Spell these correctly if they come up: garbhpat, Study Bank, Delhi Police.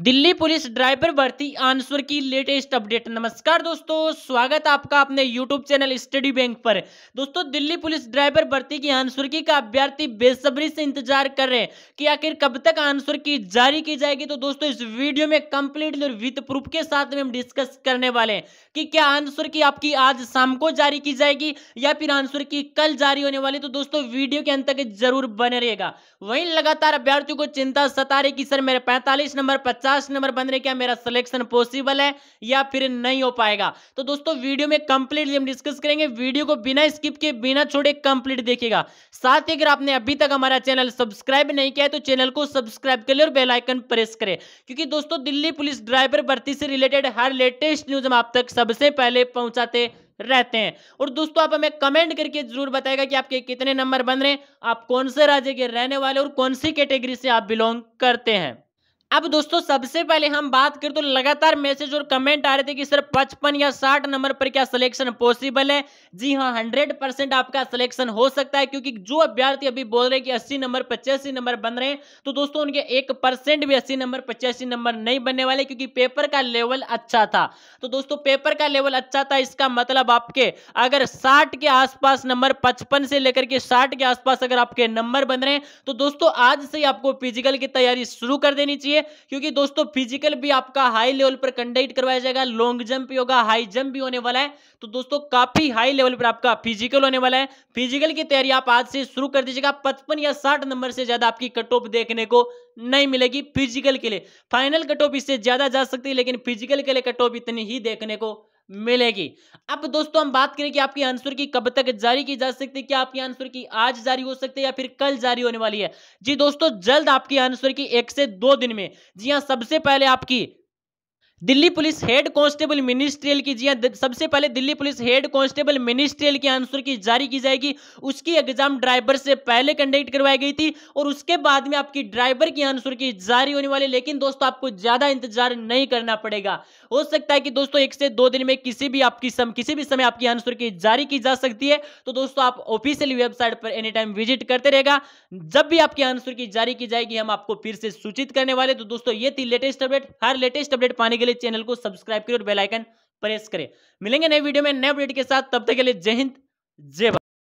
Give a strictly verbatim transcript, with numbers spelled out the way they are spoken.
Delhi police driver भर्ती answer key latest update. नमस्कार दोस्तों, स्वागत आपका अपने यूट्यूब चैनल स्टडी बैंक पर। दोस्तों, दिल्ली पुलिस ड्राइवर भर्ती की आंसर की का अभ्यर्थी बेसब्री से इंतजार कर रहे हैं कि आखिर कब तक आंसर की जारी की जाएगी। तो दोस्तों, इस वीडियो में कंप्लीटली और विद प्रूफ के साथ में हम डिस्कस करने वाले हैं कि क्या आंसर की आपकी आज शाम को जारी की जाएगी या फिर आंसर की कल जारी होने वाली। तो दोस्तों, वीडियो के अंत तक जरूर बने रहेगा। वहीं लगातार अभ्यर्थियों को चिंता सता रही कि सर मेरे पैंतालीस नंबर पचास नंबर बन रहे, क्या मेरा सिलेक्शन पॉसिबल है या फिर नहीं हो पाएगा। तो दोस्तों, वीडियो में कंप्लीटली हम डिस्कस करेंगे। वीडियो को बिना स्किप किए बिना छोड़े कंप्लीट देखिएगा। साथ ही अगर आपने अभी तक हमारा चैनल सब्सक्राइब नहीं किया है तो चैनल को सब्सक्राइब कर ले और बेल आइकन प्रेस करें, क्योंकि दोस्तों दिल्ली पुलिस ड्राइवर भर्ती से रिलेटेड हर लेटेस्ट न्यूज हम आप तक सबसे पहले पहुंचाते रहते हैं। और दोस्तों, आप हमें कमेंट करके जरूर बताएगा कि आपके कितने नंबर बन रहे हैं, आप कौन से राज्य के रहने वाले और कौन सी कैटेगरी से आप बिलोंग करते हैं। अब दोस्तों, सबसे पहले हम बात करें तो लगातार मैसेज और कमेंट आ रहे थे कि सर पचपन या साठ नंबर पर क्या सिलेक्शन पॉसिबल है। जी हाँ, हंड्रेड परसेंट आपका सिलेक्शन हो सकता है, क्योंकि जो अभ्यर्थी अभी बोल रहे हैं कि अस्सी नंबर पचासी नंबर बन रहे हैं तो दोस्तों उनके एक परसेंट भी अस्सी नंबर पचासी नंबर नहीं बनने वाले, क्योंकि पेपर का लेवल अच्छा था। तो दोस्तों, पेपर का लेवल अच्छा था, इसका मतलब आपके अगर साठ के आसपास नंबर, पचपन से लेकर के साठ के आसपास अगर आपके नंबर बन रहे हैं तो दोस्तों आज से ही आपको फिजिकल की तैयारी शुरू कर देनी चाहिए, क्योंकि दोस्तों फिजिकल भी आपका हाई लेवल पर कंडक्ट करवाया जाएगा। लॉन्ग जंप भी होगा, हाई जंप भी होने वाला है। तो दोस्तों, काफी हाई लेवल पर आपका फिजिकल होने वाला है। फिजिकल की तैयारी आप आज से शुरू कर दीजिएगा। पचपन या साठ नंबर से ज्यादा आपकी कट ऑफ देखने को नहीं मिलेगी फिजिकल के लिए। फाइनल कट ऑफ इससे ज्यादा जा सकती है, लेकिन फिजिकल के लिए कट ऑफ इतनी ही देखने को मिलेगी। अब दोस्तों, हम बात करें कि आपकी आंसर की कब तक जारी की जा सकती है। क्या आपकी आंसर की आज जारी हो सकती है या फिर कल जारी होने वाली है। जी दोस्तों, जल्द आपकी आंसर की एक से दो दिन में। जी हां, सबसे पहले आपकी Delhi police head constable ministerial की जी हां सबसे पहले Delhi police head constable ministerial की आंसर की जारी की जाएगी। उसकी एग्जाम ड्राइवर से पहले कंडक्ट करवाई गई थी और उसके बाद में आपकी ड्राइवर की आंसर की जारी होने वाली। लेकिन दोस्तों, आपको ज्यादा इंतजार नहीं करना पड़ेगा। हो सकता है कि दोस्तों एक से दो दिन में किसी भी आपकी सम, किसी भी समय आपकी आंसर की जारी की जा सकती है। तो दोस्तों, आप ऑफिशियल वेबसाइट पर एनी टाइम विजिट करते रहेगा। जब भी आपकी आंसर की जारी की जाएगी हम आपको फिर से सूचित करने वाले। तो दोस्तों, ये थी लेटेस्ट अपडेट। हर लेटेस्ट अपडेट पाने के लिए चैनल को सब्सक्राइब करें और बेल आइकन प्रेस करें। मिलेंगे नए वीडियो में नए अपडेट के साथ। तब तक के लिए जय हिंद, जय भारत।